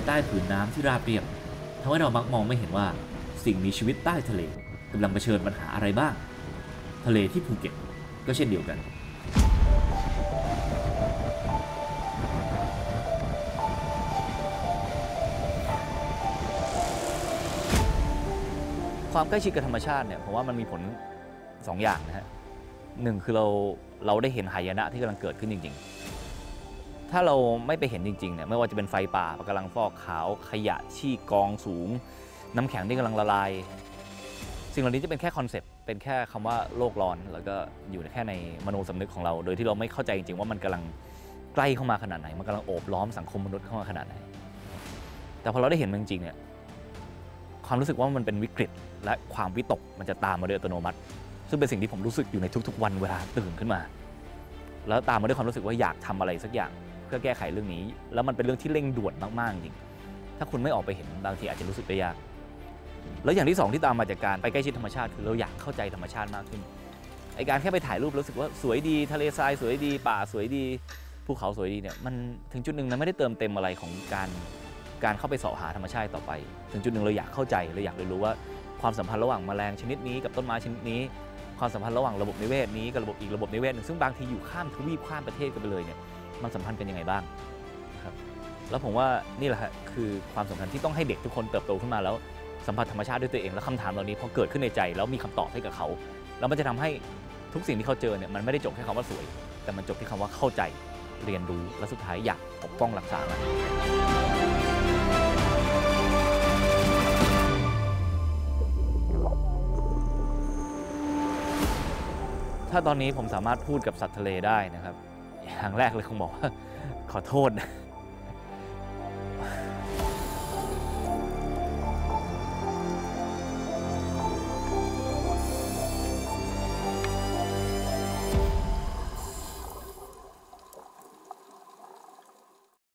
ายใต้ผืนน้ำที่ราบเรียบทำให้เรามักมองไม่เห็นว่าสิ่งมีชีวิตใต้ทะเลกำลังเผชิญปัญหาอะไรบ้างทะเลที่ภูเก็ตก็เช่นเดียวกันความใกล้ชิดกับธรรมชาติเนี่ยผมว่ามันมีผล2 อย่างนะฮะหนึ่งคือเราได้เห็นหายนะที่กำลังเกิดขึ้นจริงๆถ้าเราไม่ไปเห็นจริงๆเนี่ยไม่ว่าจะเป็นไฟป่าปะการังฟอกขาวขยะที่กองสูงน้ำแข็งที่กำลังละลายสิ่งเหล่านี้จะเป็นแค่คอนเซปต์เป็นแค่คำว่าโลกร้อนแล้วก็อยู่แค่ในมโนสำนึกของเราโดยที่เราไม่เข้าใจจริงๆว่ามันกำลังใกล้เข้ามาขนาดไหนมันกำลังโอบล้อมสังคมมนุษย์เข้ามาขนาดไหนแต่พอเราได้เห็นมันจริงๆเนี่ยความรู้สึกว่ามันเป็นวิกฤตและความวิตกมันจะตามมาด้วยอัตโนมัติซึ่งเป็นสิ่งที่ผมรู้สึกอยู่ในทุกๆวันเวลาตื่นขึ้นมาแล้วตามมาด้วยความรู้สึกว่าอยากทำอะไรสักอย่างเพื่อแก้ไขเรื่องนี้แล้วมันเป็นเรื่องที่เร่งด่วนมากๆจริงถ้าคุณไม่ออกไปเห็นบางทีอาจจะรู้สึกได้ยากแล้วอย่างที่2ที่ตามมาจากการไปใกล้ชิดธรรมชาติคือเราอยากเข้าใจธรรมชาติมากขึ้นไอการแค่ไปถ่ายรูปรู้สึกว่าสวยดีทะเลทรายสวยดีป่าสวยดีภูเขาสวยดีเนี่ยมันถึงจุดหนึ่งมันไม่ได้เติมเต็มอะไรของการเข้าไปเสาะหาธรรมชาติต่อไปถึงจุดหนึ่งเราอยากเข้าใจเราอยากเรียนรู้ว่าความสัมพันธ์ระหว่างแมลงชนิดนี้กับต้นไม้ชนิดนี้ความสัมพันธ์ระหว่างระบบนิเวศนี้กับระบบอีกระบบนิเวศหนึ่งซึ่งบางทีอยู่ข้ามทวีปข้ามประเทศกันไปเลยเนี่ยมันสัมพันธ์กันยังไงบ้างครับแล้วผมว่านี่แหละคือความสำคัญที่ต้องให้เด็กทุกคนเติบโตขึ้นมาแล้วสัมผัสธรรมชาติด้วยตัวเองและคำถามเหล่านี้พอเกิดขึ้นในใจแล้วมีคำตอบให้กับเขาแล้วมันจะทำให้ทุกสิ่งที่เขาเจอเนี่ยมันไม่ได้จบแค่คำว่าสวยแต่มันจบที่คำว่าเข้าใจเรียนรู้และสุดท้ายอยากปกป้องรักษาถ้าตอนนี้ผมสามารถพูดกับสัตว์ทะเลได้นะครับอย่างแรกเลยคงบอกว่าขอโทษนะ